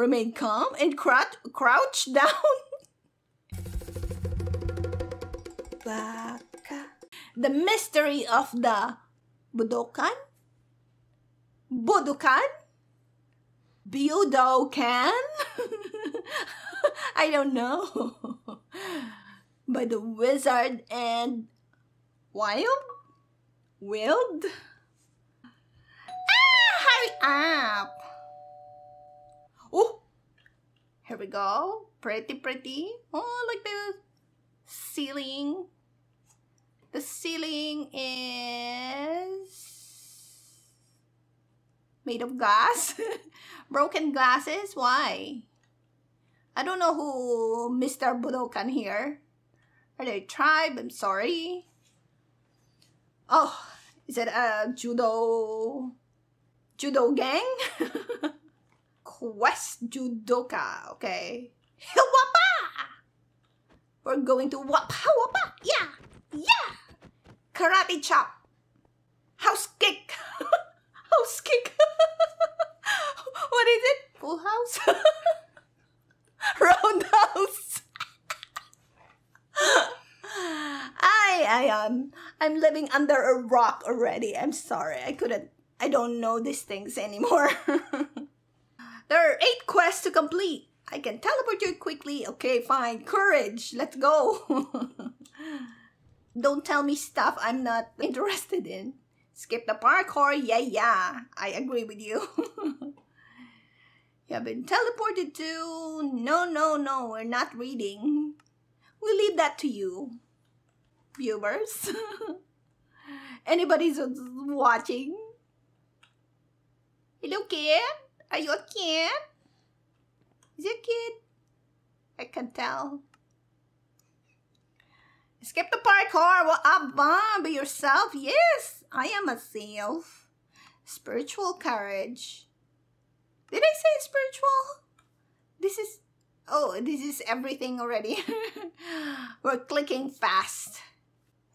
Remain calm and crouch down. Baka. The mystery of the Budokan? Budokan? Budokan? I don't know. By the wizard and wild? Ah, hurry up. Oh, here we go. Pretty. Oh, like the ceiling. The ceiling is made of glass. Broken glasses? Why? I don't know who Mr. Budokan here. Are they a tribe? I'm sorry. Oh, is it a judo gang? Quest Judoka, okay. Wappa! We're going to wappa! Yeah! Karate chop! House kick! What is it? Full house? Roundhouse! I'm living under a rock already. I'm sorry. I don't know these things anymore. There are 8 quests to complete. I can teleport you quickly. Okay, fine. Courage. Let's go. Don't tell me stuff I'm not interested in. Skip the parkour. Yeah. I agree with you. You have been teleported to... No. We're not reading. We'll leave that to you, viewers. Anybody's watching. Hello, kid. Are you a kid? Is it a kid? I can tell. Skip the parkour. What up, Bob? Be yourself. Yes, I am a self. Spiritual courage. Did I say spiritual? This is everything already. We're clicking fast.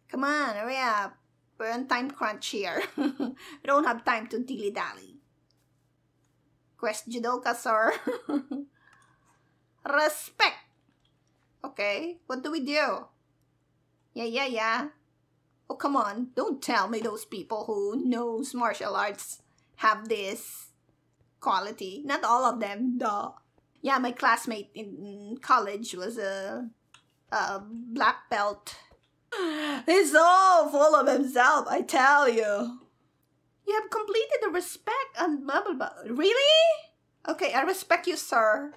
Come on, hurry up. We're on time crunch here. We don't have time to dilly-dally. Quest Judoka, sir. Respect. Okay, what do we do? Yeah. Oh, come on. Don't tell me those people who knows martial arts have this quality. Not all of them, duh. Yeah, my classmate in college was a black belt. He's so full of himself, I tell you. You have completed the respect and blah, blah, blah. Really? Okay, I respect you, sir.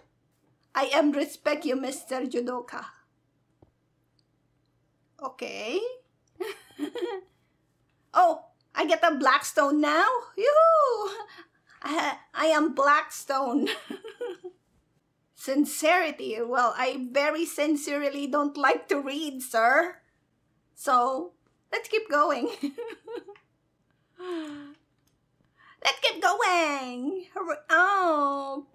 I am respect you, Mr. Judoka. Okay. Oh, I get a Blackstone now? Yoo-hoo! I am Blackstone. Sincerity. Well, I very sincerely don't like to read, sir. So, let's keep going. Let's keep going. Hurry up.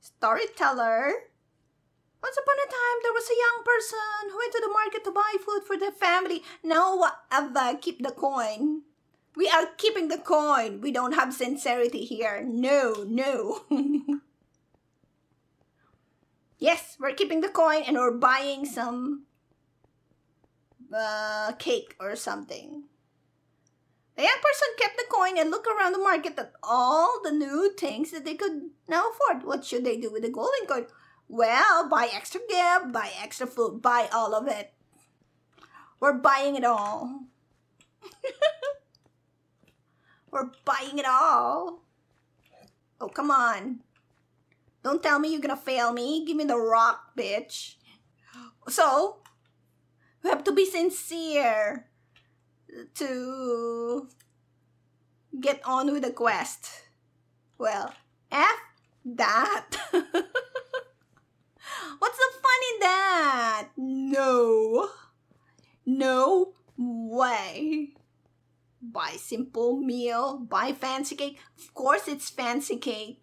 Storyteller. Once upon a time, there was a young person who went to the market to buy food for their family. Now, whatever. Keep the coin. We are keeping the coin. We don't have sincerity here. No. Yes, we're keeping the coin and we're buying some cake or something. The young person kept the coin and looked around the market at all the new things that they could now afford. What should they do with the golden coin? Well, buy extra gift, buy extra food, buy all of it. We're buying it all. We're buying it all. Oh, come on. Don't tell me you're gonna fail me. Give me the rock, bitch. So, we have to be sincere to get on with the quest. Well, F that. What's the fun in that? No way. Buy simple meal, buy fancy cake. Of course it's fancy cake.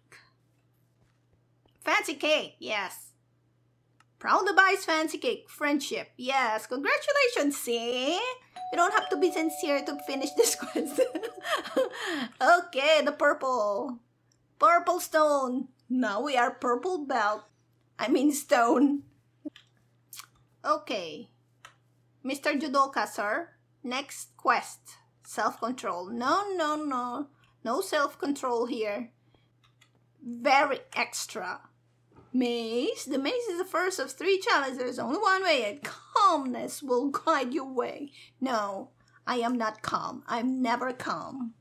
Fancy cake, yes. Proud to buy fancy cake. Friendship, yes. Congratulations, see? You don't have to be sincere to finish this quest. Okay, the purple. Purple stone. Now we are purple belt. I mean stone. Okay. Mr. Judoka, sir. Next quest. Self-control. No. No self-control here. Very extra. Maze. The maze is the first of 3 challenges. There's only one way, and calmness will guide your way. No, I am not calm. I'm never calm.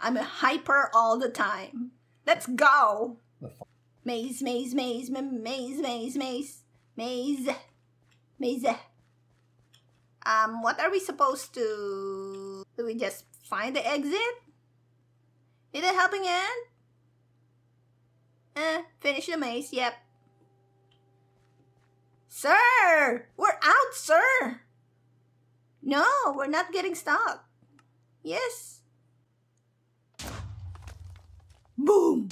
I'm a hyper all the time. Let's go. Maze. What are we supposed to... Do we just find the exit? Need a helping hand? Finish the maze, yep. Sir! We're out, sir! No, we're not getting stuck. Yes. Boom!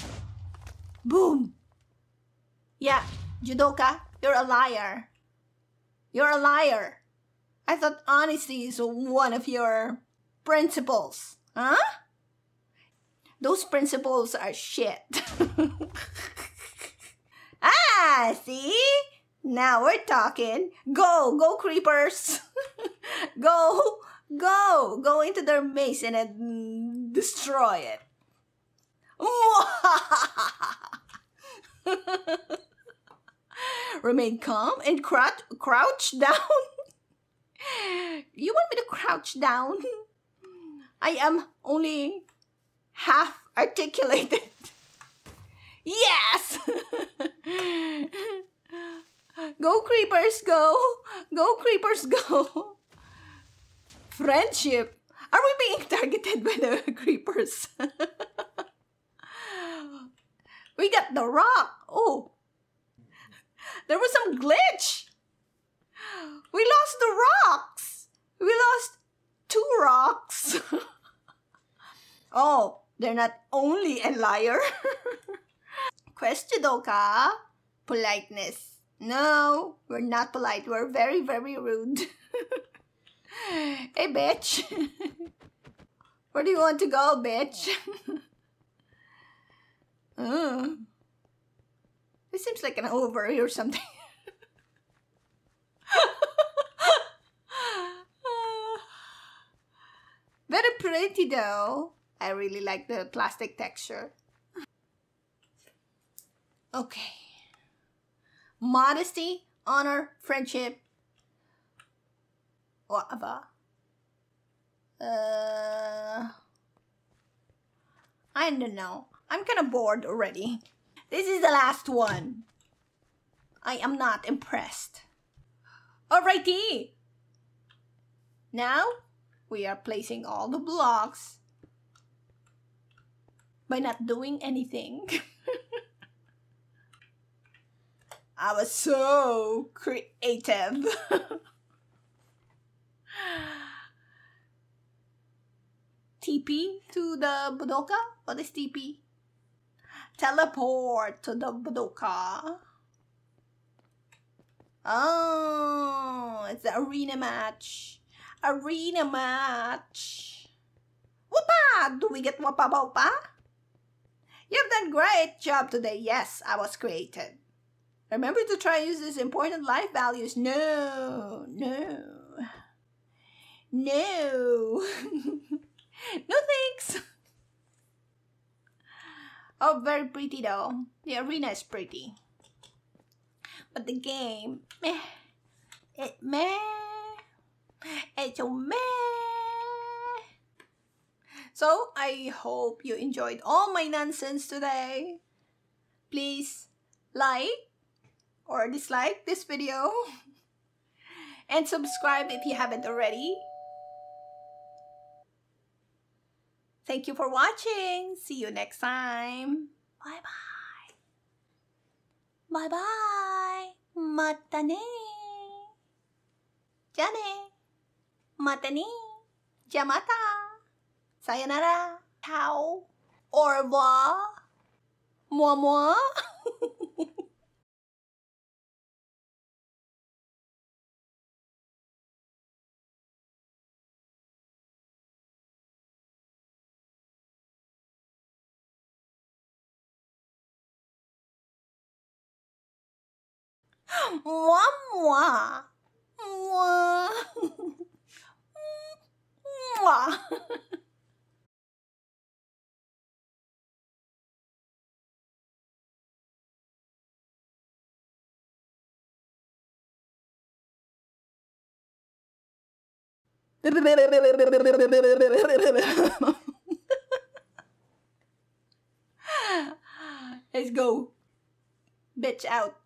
Boom! Yeah, Judoka, you're a liar. You're a liar. I thought honesty is one of your principles. Huh? Those principles are shit. See? Now we're talking. Go creepers. Go into their maze and destroy it. Remain calm and crouch down. You want me to crouch down? I am only half articulated. Yes. Go creepers, go. Go creepers, go. Friendship. Are we being targeted by the creepers? We got the rock. Oh. There was some glitch. We lost the rocks. We lost 2 rocks. Oh, they're not only a liar. Quest Judoka. Politeness. No, we're not polite. We're very, very rude. Hey, bitch. Where do you want to go, bitch? This seems like an ovary or something. Very pretty though. I really like the plastic texture. Okay. Modesty, honor, friendship. Whatever. I don't know. I'm kind of bored already. This is the last one. I am not impressed. Alrighty. Now we are placing all the blocks by not doing anything. I was so creative. TP to the Budoka? What is TP? Teleport to the Budoka. Oh, it's the arena match. Arena match. Whoopa! Do we get whoopa whoopa? You've done great job today. Yes, I was created. Remember to try and use these important life values. No. No thanks. Oh, very pretty though. The arena is pretty. But the game, meh. It's so meh. So, I hope you enjoyed all my nonsense today. Please like or dislike this video. And subscribe if you haven't already. Thank you for watching. See you next time. Bye-bye. Bye-bye. Mata ne. Ja ne. Mata ni. Ja mata. Sayonara. Ciao. Au revoir. Moi moi. Mwah, mwah. Mwah. Mwah. Let's go. Bitch out.